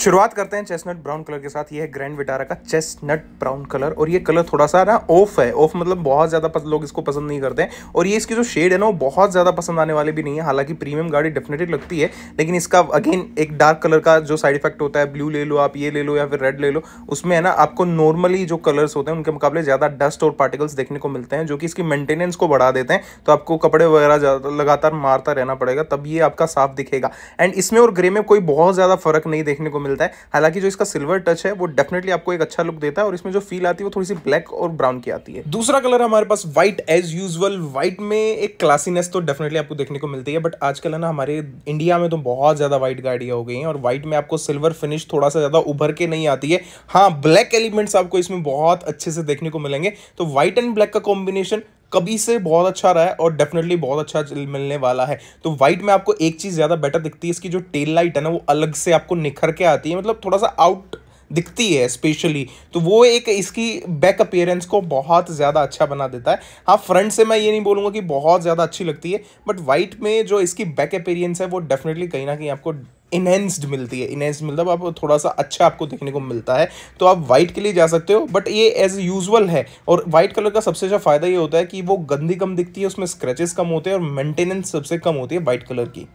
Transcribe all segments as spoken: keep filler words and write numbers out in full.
शुरुआत करते हैं चेस्टनट ब्राउन कलर के साथ। ये है ग्रैंड विटारा का चेस्टनट ब्राउन कलर और ये कलर थोड़ा सा ना ऑफ है। ऑफ मतलब बहुत ज़्यादा लोग इसको पसंद नहीं करते हैं और ये इसकी जो शेड है ना वो बहुत ज़्यादा पसंद आने वाली भी नहीं है। हालांकि प्रीमियम गाड़ी डेफिनेटली लगती है, लेकिन इसका अगेन एक डार्क कलर का जो साइड इफेक्ट होता है, ब्लू ले लो आप, ये ले लो या फिर रेड ले लो, उसमें है ना आपको नॉर्मली जो कलर्स होते हैं उनके मुकाबले ज़्यादा डस्ट और पार्टिकल्स देखने को मिलते हैं, जो कि इसकी मेंटेनेंस को बढ़ा देते हैं। तो आपको कपड़े वगैरह लगातार मारता रहना पड़ेगा तब ये आपका साफ दिखेगा। एंड इसमें और ग्रे में कोई बहुत ज़्यादा फर्क नहीं देखने को मिलता है। हालांकि जो इसका सिल्वर टच है वो डेफिनेटली आपको एक अच्छा लुक देता है और इसमें जो फील आती है वो थोड़ी सी ब्लैक और ब्राउन की आती है। दूसरा कलर हमारे पास व्हाइट। एज यूजुअल व्हाइट में एक क्लासीनेस तो डेफिनेटली आपको देखने को मिलती है, बट आजकल है ना हमारे इंडिया में तो बहुत ज़्यादा व्हाइट गाड़ियाँ हो गई हैं और व्हाइट में आपको सिल्वर फिनिश थोड़ा सा ज़्यादा उभर के नहीं आती है। हाँ, ब्लैक एलिमेंट्स आपको इसमें बहुत अच्छे से देखने को मिलेंगे। तो व्हाइट एंड ब्लैक का कॉम्बिनेशन कभी से बहुत अच्छा रहा है और डेफिनेटली बहुत अच्छा मिलने वाला है। तो व्हाइट में आपको एक चीज़ ज़्यादा बेटर दिखती है, इसकी जो टेल लाइट है ना वो अलग से आपको निखर के आती है, मतलब थोड़ा सा आउट दिखती है स्पेशली। तो वो एक इसकी बैक अपीयरेंस को बहुत ज़्यादा अच्छा बना देता है। हाँ, फ्रंट से मैं ये नहीं बोलूँगा कि बहुत ज़्यादा अच्छी लगती है, बट वाइट में जो इसकी बैक अपीयरेंस है वो डेफिनेटली कहीं ना कहीं आपको इनहेंस्ड मिलती है। इनहेंस्ड मतलब आप थोड़ा सा अच्छा आपको देखने को मिलता है, तो आप वाइट के लिए जा सकते हो। बट ये एज यूजुअल है और वाइट कलर का सबसे अच्छा फ़ायदा ये होता है कि वो गंदी कम दिखती है, उसमें स्क्रैचेस कम होते हैं और मेंटेनेंस सबसे कम होती है वाइट कलर की।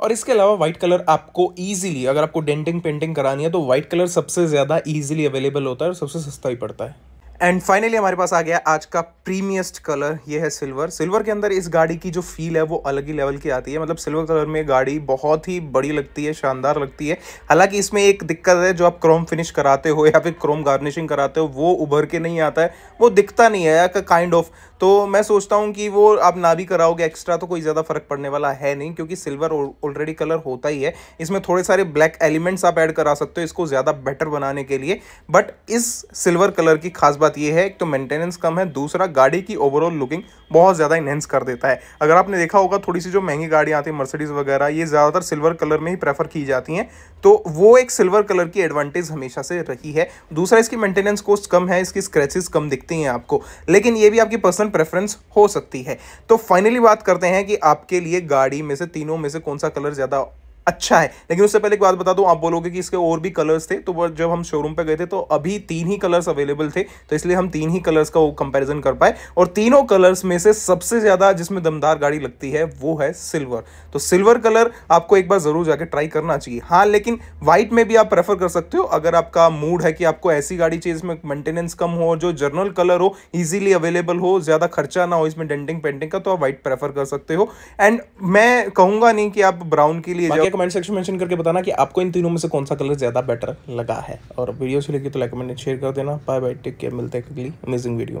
और इसके अलावा व्हाइट कलर आपको इजीली, अगर आपको डेंटिंग पेंटिंग करानी है तो व्हाइट कलर सबसे ज़्यादा इजीली अवेलेबल होता है और सबसे सस्ता ही पड़ता है। एंड फाइनली हमारे पास आ गया आज का प्रीमियस्ट कलर, ये है सिल्वर। सिल्वर के अंदर इस गाड़ी की जो फील है वो अलग ही लेवल की आती है। मतलब सिल्वर कलर में गाड़ी बहुत ही बड़ी लगती है, शानदार लगती है। हालांकि इसमें एक दिक्कत है, जो आप क्रोम फिनिश कराते हो या फिर क्रोम गार्निशिंग कराते हो वो उभर के नहीं आता है, वो दिखता नहीं है काइंड ऑफ। तो मैं सोचता हूँ कि वो आप ना भी कराओगे एक्स्ट्रा तो कोई ज़्यादा फर्क पड़ने वाला है नहीं, क्योंकि सिल्वर ऑलरेडी कलर होता ही है। इसमें थोड़े सारे ब्लैक एलिमेंट्स आप ऐड करा सकते हो इसको ज़्यादा बेटर बनाने के लिए। बट इस सिल्वर कलर की खास बात ये है, एक तो मेंटेनेंस कम है, दूसरा गाड़ी की ओवरऑल लुकिंग बहुत ज़्यादा इनहेंस कर देता है। अगर आपने देखा होगा थोड़ी सी जो महंगी गाड़ियाँ आती हैं, मर्सिडीज वगैरह, ये ज़्यादातर सिल्वर कलर में ही प्रेफर की जाती हैं। तो वो एक सिल्वर कलर की एडवांटेज हमेशा से रही है। दूसरा, इसकी मेंटेनेंस कॉस्ट कम है, इसकी स्क्रैचेस कम दिखती हैं आपको, लेकिन ये भी आपकी पर्सनल प्रेफरेंस हो सकती है। तो फाइनली बात करते हैं कि आपके लिए गाड़ी में से, तीनों में से कौन सा कलर ज़्यादा अच्छा है। लेकिन उससे पहले एक बात बता दूं, आप बोलोगे कि इसके और भी कलर्स थे, तो जब हम शोरूम पे गए थे तो अभी तीन ही कलर्स अवेलेबल थे, तो इसलिए हम तीन ही कलर्स का कंपैरिजन कर पाए। और तीनों कलर्स में से सबसे ज़्यादा जिसमें दमदार गाड़ी लगती है वो है सिल्वर। तो सिल्वर कलर आपको एक बार ज़रूर जाके ट्राई करना चाहिए। हाँ, लेकिन वाइट में भी आप प्रेफर कर सकते हो अगर आपका मूड है कि आपको ऐसी गाड़ी चाहिए जिसमें मेंटेनेंस कम हो, जो जर्नल कलर हो, ईजिली अवेलेबल हो, ज़्यादा खर्चा ना हो इसमें डेंटिंग पेंटिंग का, तो आप वाइट प्रेफर कर सकते हो। एंड मैं कहूँगा नहीं कि आप ब्राउन के लिए। कमेंट सेक्शन में मेंशन करके बताना कि आपको इन तीनों में से कौन सा कलर ज़्यादा बेटर लगा है। और वीडियो अच्छी लगी तो लाइक कमेंट शेयर कर देना। बाय बाय, टेक केयर, मिलते हैं अगली अमेजिंग वीडियो में।